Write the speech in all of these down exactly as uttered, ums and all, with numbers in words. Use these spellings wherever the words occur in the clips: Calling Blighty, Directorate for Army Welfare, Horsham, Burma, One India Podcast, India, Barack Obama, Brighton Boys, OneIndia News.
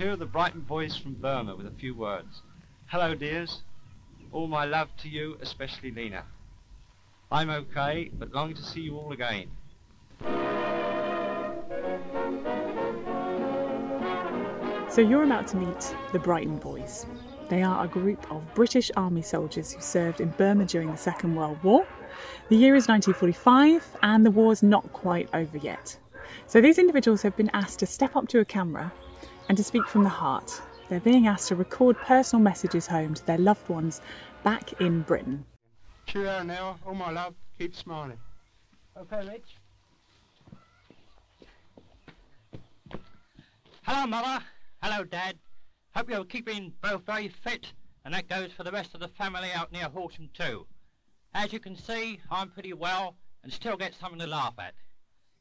Here are the Brighton Boys from Burma with a few words. Hello dears, all my love to you, especially Lena. I'm okay, but long to see you all again. So you're about to meet the Brighton Boys. They are a group of British Army soldiers who served in Burma during the Second World War. The year is nineteen forty-five and the war's not quite over yet. So these individuals have been asked to step up to a camera and to speak from the heart. They're being asked to record personal messages home to their loved ones back in Britain. Cheerio now, all my love, keep smiling. Okay, Rich. Hello, Mother. Hello, Dad. Hope you're keeping both very fit, and that goes for the rest of the family out near Horsham too. As you can see, I'm pretty well and still get something to laugh at.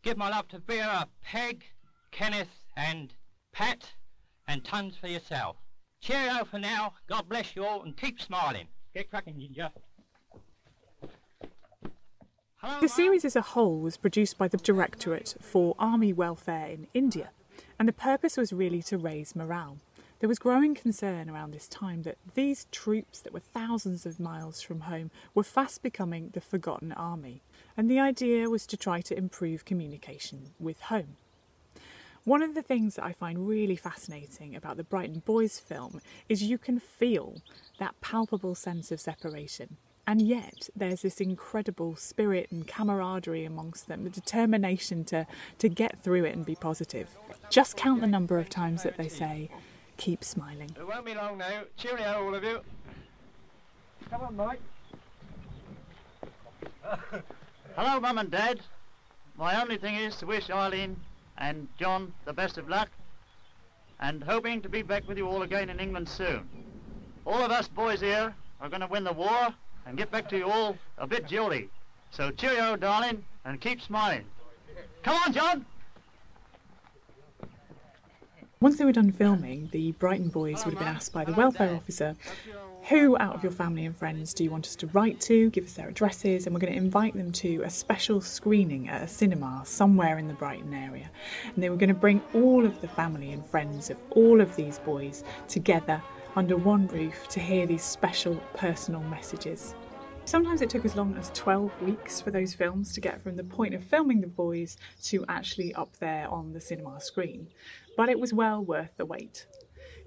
Give my love to Vera, Peg, Kenneth and Pat, and tons for yourself. Cheerio for now, God bless you all, and keep smiling. Get cracking, Ginger. Hello, the series as a whole was produced by the Directorate for Army Welfare in India, and the purpose was really to raise morale. There was growing concern around this time that these troops that were thousands of miles from home were fast becoming the forgotten army, and the idea was to try to improve communication with home. One of the things that I find really fascinating about the Brighton Boys film is you can feel that palpable sense of separation, and yet there's this incredible spirit and camaraderie amongst them, the determination to, to get through it and be positive. Just count the number of times that they say, keep smiling. It won't be long now. Cheerio, all of you. Come on, Mike. Hello, Mum and Dad. My only thing is to wish Eileen and John the best of luck, and hoping to be back with you all again in England soon. All of us boys here are going to win the war and get back to you all a bit jolly. So cheerio, darling, and keep smiling. Come on, John! Once they were done filming, the Brighton Boys would have been asked by the welfare officer, who out of your family and friends do you want us to write to, give us their addresses, and we're going to invite them to a special screening at a cinema somewhere in the Brighton area. And they were going to bring all of the family and friends of all of these boys together under one roof to hear these special personal messages. Sometimes it took as long as twelve weeks for those films to get from the point of filming the boys to actually up there on the cinema screen, but it was well worth the wait.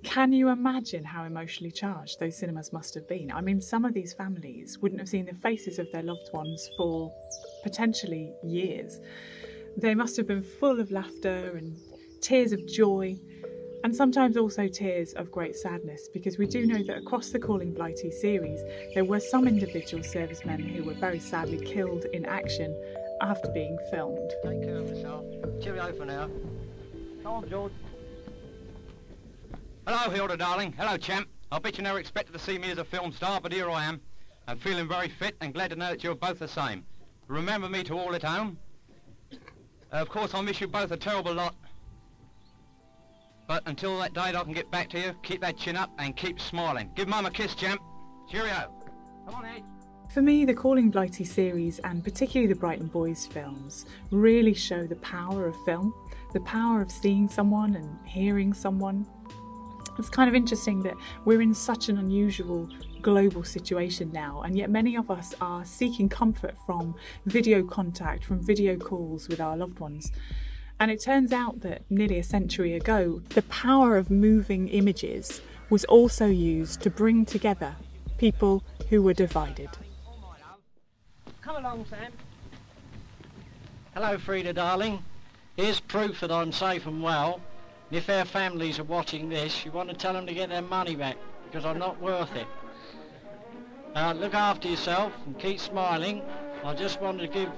Can you imagine how emotionally charged those cinemas must have been? I mean, some of these families wouldn't have seen the faces of their loved ones for potentially years. They must have been full of laughter and tears of joy, and sometimes also tears of great sadness, because we do know that across the Calling Blighty series there were some individual servicemen who were very sadly killed in action after being filmed. Take care of yourself. Cheerio for now. Come on, George. Hello, Hilda, darling. Hello, champ. I bet you never expected to see me as a film star, but here I am. I'm feeling very fit and glad to know that you're both the same. Remember me to all at home. Uh, of course, I miss you both a terrible lot. But until that date I can get back to you, keep that chin up and keep smiling. Give Mum a kiss, champ. Cheerio. Come on, Ed. For me, the Calling Blighty series, and particularly the Brighton Boys films, really show the power of film, the power of seeing someone and hearing someone. It's kind of interesting that we're in such an unusual global situation now, and yet many of us are seeking comfort from video contact, from video calls with our loved ones. And it turns out that nearly a century ago, the power of moving images was also used to bring together people who were divided. Come along, Sam. Hello, Frida, darling. Here's proof that I'm safe and well. And if their families are watching this, you want to tell them to get their money back, because I'm not worth it. Uh, look after yourself and keep smiling. I just wanted to give...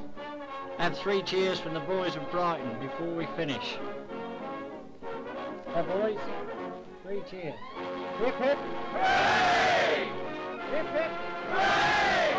and three cheers from the boys of Brighton before we finish. Hey boys, three cheers. Hip hip! Hooray! Hip hip! Hooray!